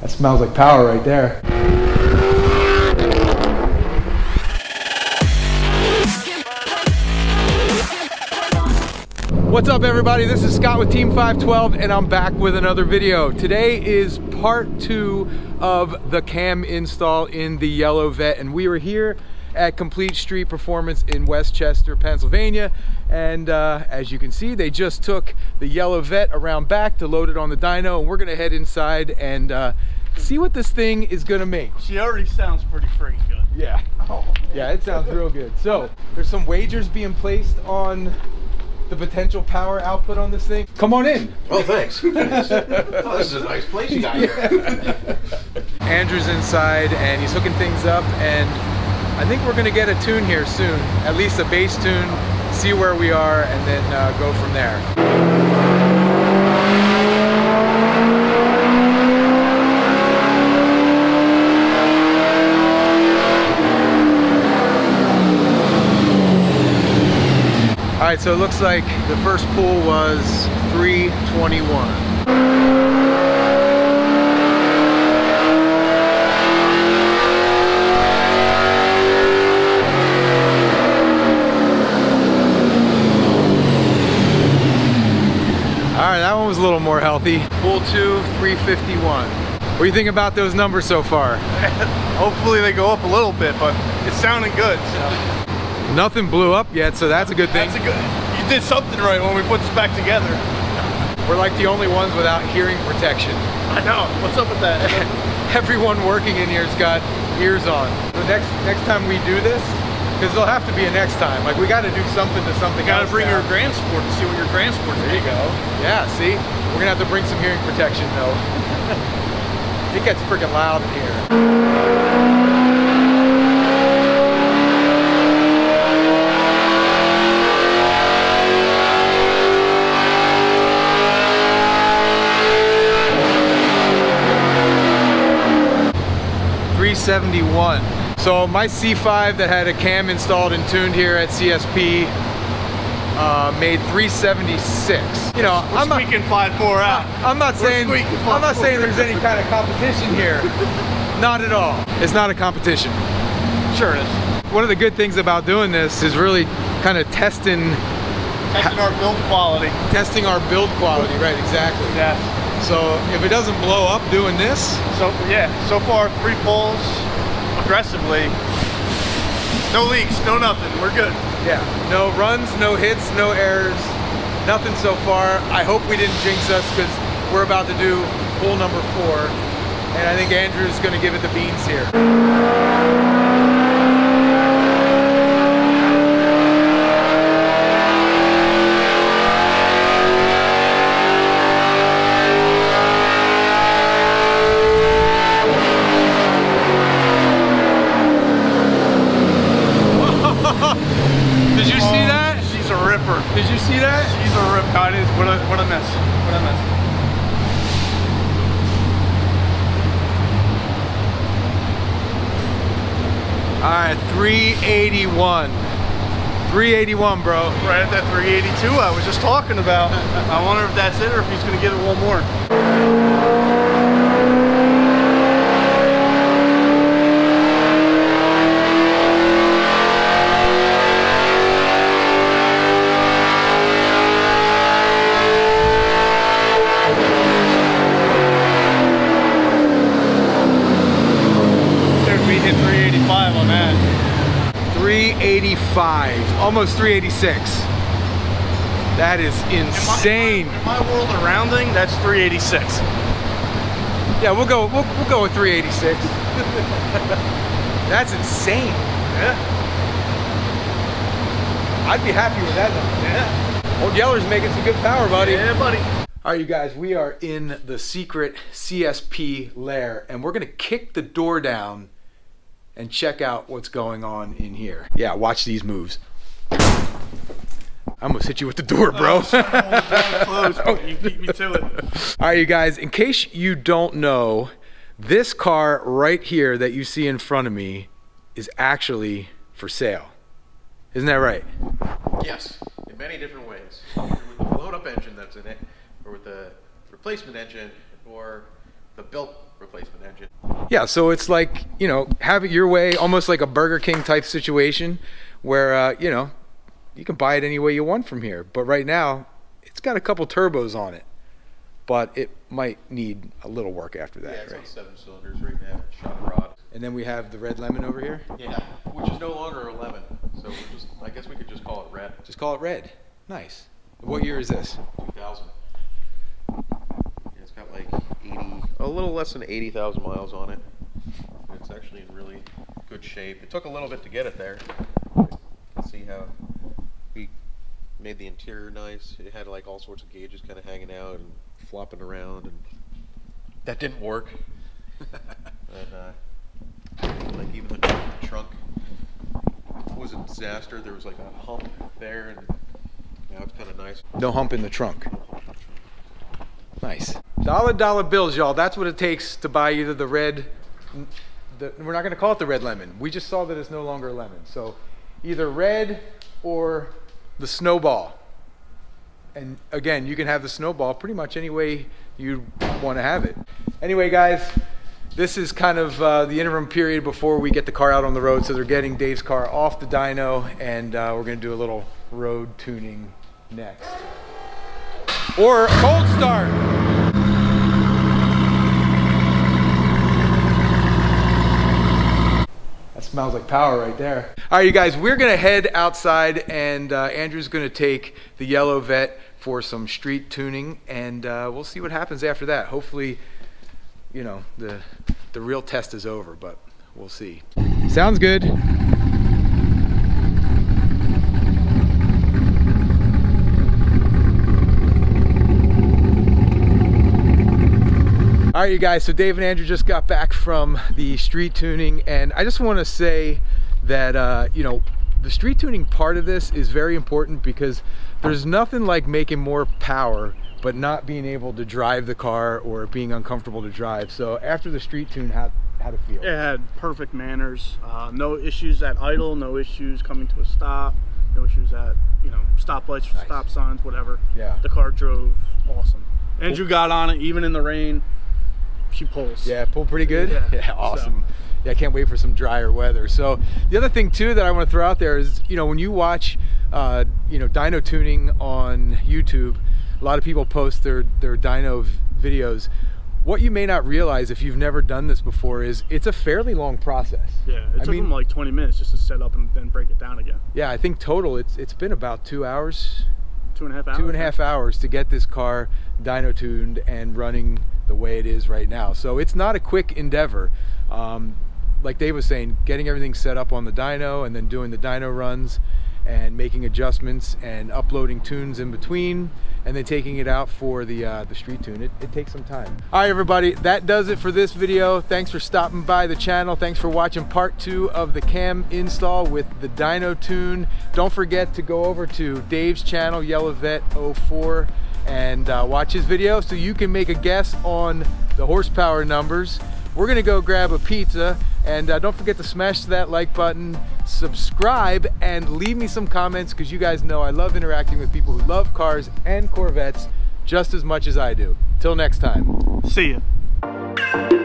That smells like power right there. What's up everybody, this is Scott with Team 512 and I'm back with another video. Today is part 2 of the cam install in the YellowVette, and we were here at Complete Street Performance in Westchester, Pennsylvania, and as you can see, they just took the YellowVette around back to load it on the dyno, and we're gonna head inside and see what this thing is gonna make. She already sounds pretty freaking good. Yeah, oh, yeah, it sounds real good. So, there's some wagers being placed on the potential power output on this thing. Come on in. Well, thanks. Oh, this is a nice place you got here. Andrew's inside and he's hooking things up, and I think we're gonna get a tune here soon, at least a bass tune, see where we are, and then go from there. All right, so it looks like the first pull was 321. All right, that one was a little more healthy. Pull 2, 351. What do you think about those numbers so far? Hopefully they go up a little bit, but it's sounding good. So. Nothing blew up yet, so that's a good thing. That's a good, you did something right when we put this back together. We're like the only ones without hearing protection. I know, what's up with that? Everyone working in here's got ears on. The next time we do this, because there'll have to be a next time, like we gotta do something to something else. You gotta bring your grand sport to see what your grand sport's there you go. Yeah, see? We're gonna have to bring some hearing protection though. It gets freaking loud in here. So my C5 that had a cam installed and tuned here at CSP made 376. You know, I'm not squeaking 5 more out. I'm not saying there's any kind of competition here. Not at all. It's not a competition. Sure it is. One of the good things about doing this is really kind of testing our build quality. Testing our build quality, right? Exactly. Yes. So if it doesn't blow up doing this, so far 3 pulls aggressively, no leaks, no nothing, we're good. Yeah, no runs, no hits, no errors, nothing so far. I hope we didn't jinx us, because we're about to do pull number 4, and I think Andrew's going to give it the beans here. Did you see that? She's a rip. God, it is. What a mess. What a mess. All right, 381. 381, bro. Right at that 382 I was just talking about. I wonder if that's it or if he's going to give it one more. On that. 385, almost 386. That is insane. In my world of rounding, that's 386. Yeah, we'll go with 386. That's insane. Yeah. I'd be happy with that number. Yeah. Old Yeller's making some good power, buddy. Yeah, buddy. All right, you guys, we are in the secret CSP lair, and we're gonna kick the door down and check out what's going on in here. Yeah, watch these moves. I almost hit you with the door, bro. Oh, you beat me to it. All right, you guys, in case you don't know, this car right here that you see in front of me is actually for sale. Isn't that right? Yes, in many different ways. With the blown up engine that's in it, or with the replacement engine, or the built replacement engine. Yeah, so it's like, you know, have it your way, almost like a Burger King type situation where, you know, you can buy it any way you want from here. But right now, it's got a couple turbos on it, but it might need a little work after that. Yeah, it's right? On 7 cylinders right now, shot and rod. And then we have the red lemon over here. Yeah, which is no longer a lemon, so we're just, I guess we could just call it red. Just call it red. Nice. What year is this? 2000. Yeah, it's got like 80, a little less than 80,000 miles on it. It's actually in really good shape. It took a little bit to get it there. You can see how we made the interior nice. It had like all sorts of gauges kind of hanging out and flopping around, and that didn't work. And like even the trunk was a disaster. There was like a hump there, and now it's kind of nice. No hump in the trunk. Nice. Dollar bills, y'all. That's what it takes to buy either the red, we're not going to call it the red lemon. We just saw that it's no longer a lemon. So either red or the snowball. And again, you can have the snowball pretty much any way you want to have it. Anyway, guys, this is kind of the interim period before we get the car out on the road. So they're getting Dave's car off the dyno, and we're going to do a little road tuning next. Or a cold start. Smells like power right there. All right, you guys, we're gonna head outside, and Andrew's gonna take the YellowVette for some street tuning, and we'll see what happens after that. Hopefully, you know, the real test is over, but we'll see. Sounds good. All right, you guys, so Dave and Andrew just got back from the street tuning, and I just want to say that, you know, the street tuning part of this is very important, because there's nothing like making more power but not being able to drive the car or being uncomfortable to drive. So after the street tune, how'd it feel? It had perfect manners, no issues at idle, no issues coming to a stop, no issues at, you know, stoplights, nice. Stop signs, whatever. Yeah. The car drove awesome. Andrew got on it, even in the rain. She pulls. Yeah, pull pretty good. Yeah, yeah, awesome. So. Yeah, I can't wait for some drier weather. So the other thing too that I want to throw out there is, you know, when you watch, you know, dyno tuning on YouTube, a lot of people post their dyno videos. What you may not realize if you've never done this before is it's a fairly long process. Yeah, it took them like 20 minutes just to set up and then break it down again. Yeah, I think total it's been about 2 hours. 2.5 hours. 2.5 hours to get this car dyno tuned and running the way it is right now. So it's not a quick endeavor. Like Dave was saying, getting everything set up on the dyno and then doing the dyno runs and making adjustments and uploading tunes in between and then taking it out for the street tune. It takes some time. All right, everybody, that does it for this video. Thanks for stopping by the channel. Thanks for watching part 2 of the cam install with the dyno tune. Don't forget to go over to Dave's channel, YellowVette04, and watch his video so you can make a guess on the horsepower numbers. We're gonna go grab a pizza, and don't forget to smash that like button, subscribe, and leave me some comments, because you guys know I love interacting with people who love cars and Corvettes just as much as I do. Till next time. See ya.